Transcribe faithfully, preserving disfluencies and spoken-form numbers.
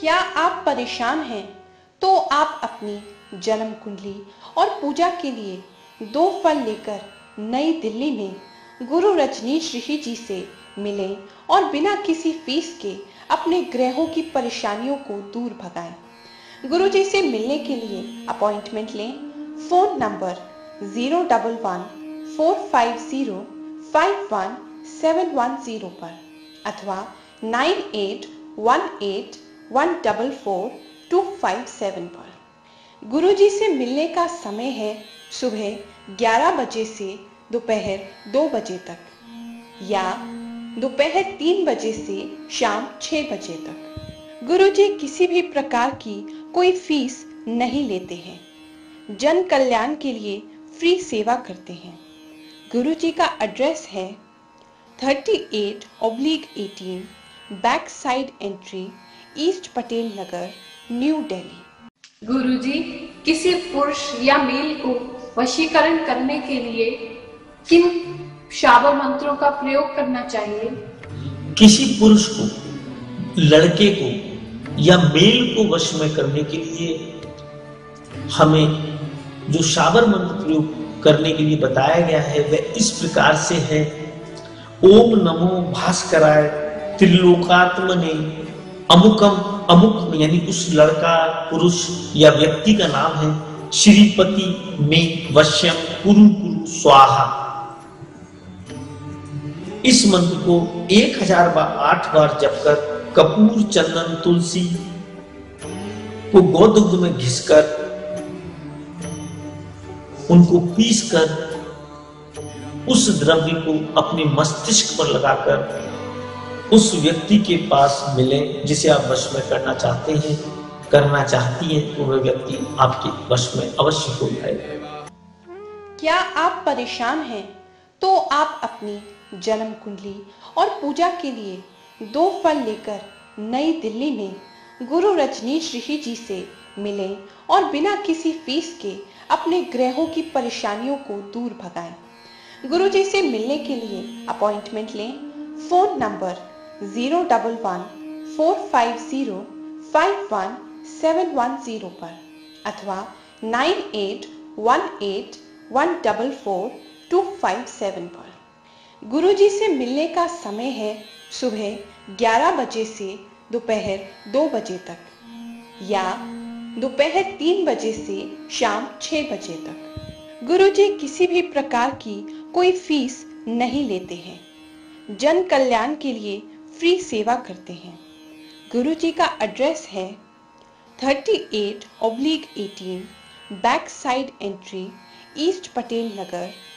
क्या आप परेशान हैं तो आप अपनी जन्म कुंडली और पूजा के लिए दो फल लेकर नई दिल्ली में गुरु रजनीश ऋषि जी से मिलें और बिना किसी फीस के अपने ग्रहों की परेशानियों को दूर भगाएं। गुरु जी से मिलने के लिए अपॉइंटमेंट लें। Phone number zero double one four five zero five one seven one zero पर अथवा nine eight one eight one double four two five seven पर। गुरु जी से मिलने का समय है सुबह ग्यारह बजे से दोपहर दो बजे तक या दोपहर तीन बजे से शाम छह बजे तक। गुरु जी किसी भी प्रकार की कोई फीस नहीं लेते हैं, जन कल्याण के लिए फ्री सेवा करते हैं। गुरु जी का एड्रेस है thirty eight oblique eighteen back side entry, east Patel Nagar, new Delhi. Guru ji किसी पुरुष या मेल को वशीकरण करने के लिए किन शाबर मंत्रों का प्रयोग करना चाहिए? किसी पुरुष को, लड़के को या मेल को वश में करने के लिए हमें जो शाबर मंत्र प्रयोग करने के लिए बताया गया है वह इस प्रकार से है। ओम नमो भास्कराय त्रिलोकात्मने अमुकम, अमुक यानी उस लड़का पुरुष या व्यक्ति का नाम है, श्रीपति में वश्यम कुरु कुरु स्वाहा। इस मंत्र को एक हजार बार आठ बार जपकर कपूर चंदन तुलसी को गोदुग्ध में घिसकर उनको पीसकर उस द्रव्य को अपने मस्तिष्क पर लगाकर उस व्यक्ति के पास मिले जिसे आप वश में करना चाहते हैं, करना चाहती है, तो वह व्यक्ति आपके वश में अवश्य हो जाएगा। क्या आप परेशान हैं तो आप अपनी जन्म कुंडली और पूजा के लिए दो फल लेकर नई दिल्ली में गुरु रजनीश ऋषि जी से मिलें और बिना किसी फीस के अपने ग्रहों की परेशानियों को दूर भगाएं। गुरु जी से मिलने के लिए अपॉइंटमेंट लें। Phone number zero double one four five zero five one seven one zero पर अथवा nine eight one eight one double four two five seven पर। गुरु जी से मिलने का समय है सुबह ग्यारह बजे से दोपहर दो बजे तक या दोपहर तीन बजे से शाम छह बजे तक। गुरु जी किसी भी प्रकार की कोई फीस नहीं लेते हैं, जन कल्याण के लिए फ्री सेवा करते हैं। गुरु जी का एड्रेस है thirty eight oblique eighteen back side entry, east Patel नगर,